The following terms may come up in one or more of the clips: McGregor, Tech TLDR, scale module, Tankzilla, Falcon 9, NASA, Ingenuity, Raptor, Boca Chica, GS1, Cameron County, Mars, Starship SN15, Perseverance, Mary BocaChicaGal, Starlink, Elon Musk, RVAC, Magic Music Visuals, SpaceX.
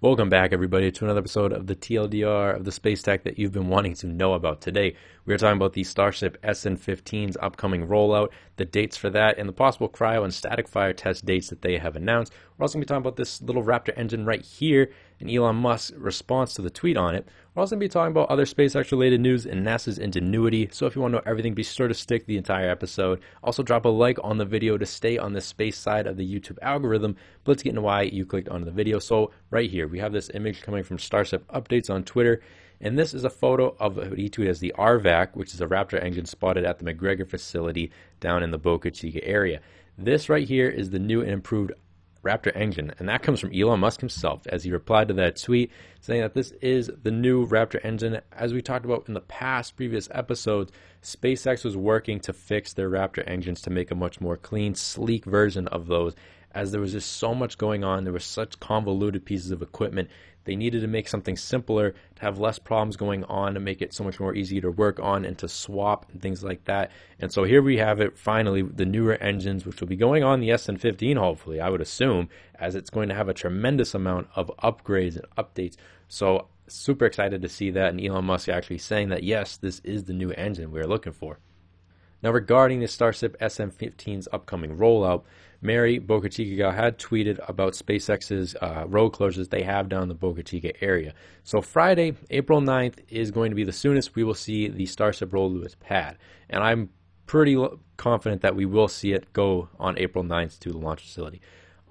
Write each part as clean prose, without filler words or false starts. Welcome back, everybody, to another episode of the TLDR of the space tech that you've been wanting to know about. Today, we are talking about the Starship SN15's upcoming rollout, the dates for that, and the possible cryo and static fire test dates that they have announced. We're also going to be talking about this little Raptor engine right here and Elon Musk's response to the tweet on it. We're also going to be talking about other SpaceX-related news and NASA's Ingenuity. So if you want to know everything, be sure to stick the entire episode. Also, drop a like on the video to stay on the space side of the YouTube algorithm. But let's get into why you clicked onto the video. So right here, we have this image coming from Starship Updates on Twitter. And this is a photo of what he tweeted as the RVAC, which is a Raptor engine spotted at the McGregor facility down in the Boca Chica area. This right here is the new and improved Raptor engine, and that comes from Elon Musk himself, as he replied to that tweet saying that this is the new Raptor engine. As we talked about in the previous episodes, SpaceX was working to fix their Raptor engines to make a much more clean, sleek version of those, as there was just so much going on. There were such convoluted pieces of equipment. They needed to make something simpler, to have less problems going on, to make it so much more easy to work on and to swap and things like that. And so here we have it, finally, the newer engines, which will be going on the SN15, hopefully, I would assume, as it's going to have a tremendous amount of upgrades and updates. So super excited to see that, and Elon Musk actually saying that, yes, this is the new engine we're looking for. Now, regarding the Starship SN15's upcoming rollout, Mary BocaChicaGal had tweeted about SpaceX's road closures they have down in the Boca Chica area. So Friday, April 9th is going to be the soonest we will see the Starship roll to its pad. And I'm pretty confident that we will see it go on April 9th to the launch facility.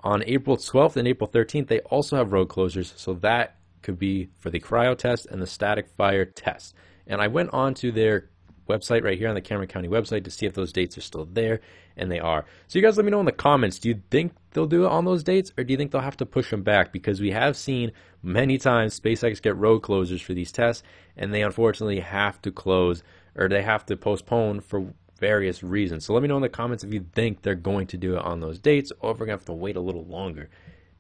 On April 12th and April 13th, they also have road closures, so that could be for the cryo test and the static fire test. And I went on to their website right here on the Cameron County website to see if those dates are still there, and they are. So you guys let me know in the comments, do you think they'll do it on those dates, or do you think they'll have to push them back? Because we have seen many times SpaceX get road closures for these tests, and they unfortunately have to close, or they have to postpone for various reasons. So let me know in the comments if you think they're going to do it on those dates, or if we're going to have to wait a little longer.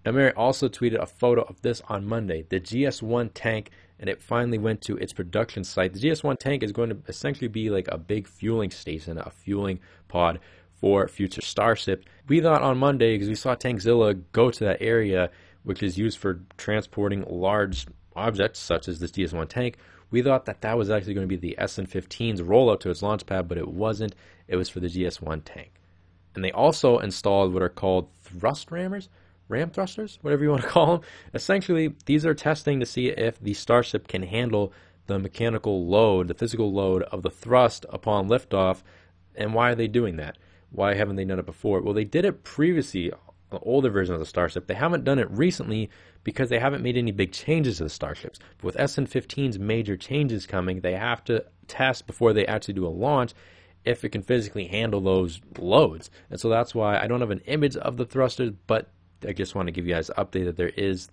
Now, Mary also tweeted a photo of this on Monday, the GS1 tank, and it finally went to its production site. The GS1 tank is going to essentially be like a big fueling station, a fueling pod for future Starship. We thought on Monday, because we saw Tankzilla go to that area, which is used for transporting large objects such as this GS1 tank, we thought that that was actually going to be the SN15's rollout to its launch pad, but it wasn't. It was for the GS1 tank. And they also installed what are called thrust rammers, ram thrusters, whatever you want to call them. Essentially, these are testing to see if the Starship can handle the mechanical load, the physical load of the thrust upon liftoff. And why are they doing that? Why haven't they done it before? Well, they did it previously, the older version of the Starship. They haven't done it recently because they haven't made any big changes to the Starships. But with SN15's major changes coming, they have to test before they actually do a launch if it can physically handle those loads. And so that's why I don't have an image of the thrusters, but I just want to give you guys an update that there is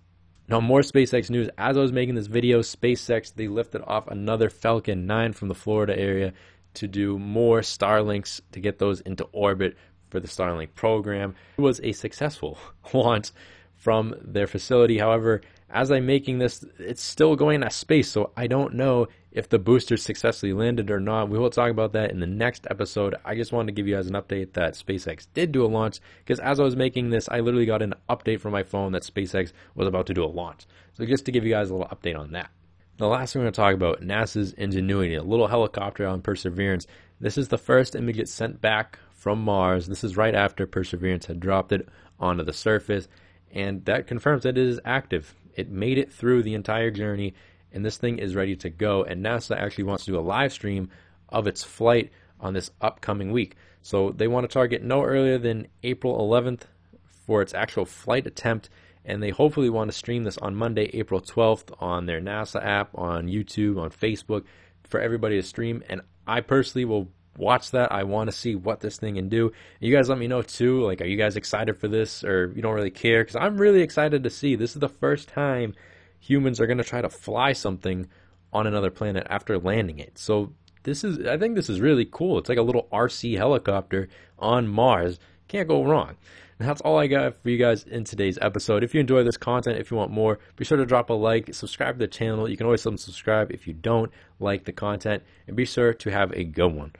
no more SpaceX news. As I was making this video, SpaceX, they lifted off another Falcon 9 from the Florida area to do more Starlinks, to get those into orbit for the Starlink program. It was a successful launch from their facility. However, as I'm making this, it's still going into space, so I don't know if the booster successfully landed or not. We will talk about that in the next episode. I just wanted to give you guys an update that SpaceX did do a launch, because as I was making this, I literally got an update from my phone that SpaceX was about to do a launch. So just to give you guys a little update on that. The last thing we're going to talk about, NASA's Ingenuity, a little helicopter on Perseverance. This is the first image it sent back from Mars. This is right after Perseverance had dropped it onto the surface, and that confirms that it is active. It made it through the entire journey, and this thing is ready to go. And NASA actually wants to do a live stream of its flight on this upcoming week. So they want to target no earlier than April 11th for its actual flight attempt. And they hopefully want to stream this on Monday, April 12th on their NASA app, on YouTube, on Facebook, for everybody to stream. And I personally will watch that. I want to see what this thing can do. And you guys let me know too, like, are you guys excited for this, or you don't really care? Because I'm really excited to see. This is the first time humans are going to try to fly something on another planet after landing it. So this is, I think this is really cool. It's like a little RC helicopter on Mars. Can't go wrong. And that's all I got for you guys in today's episode. If you enjoy this content, if you want more, be sure to drop a like, subscribe to the channel. You can always subscribe if you don't like the content, and be sure to have a good one.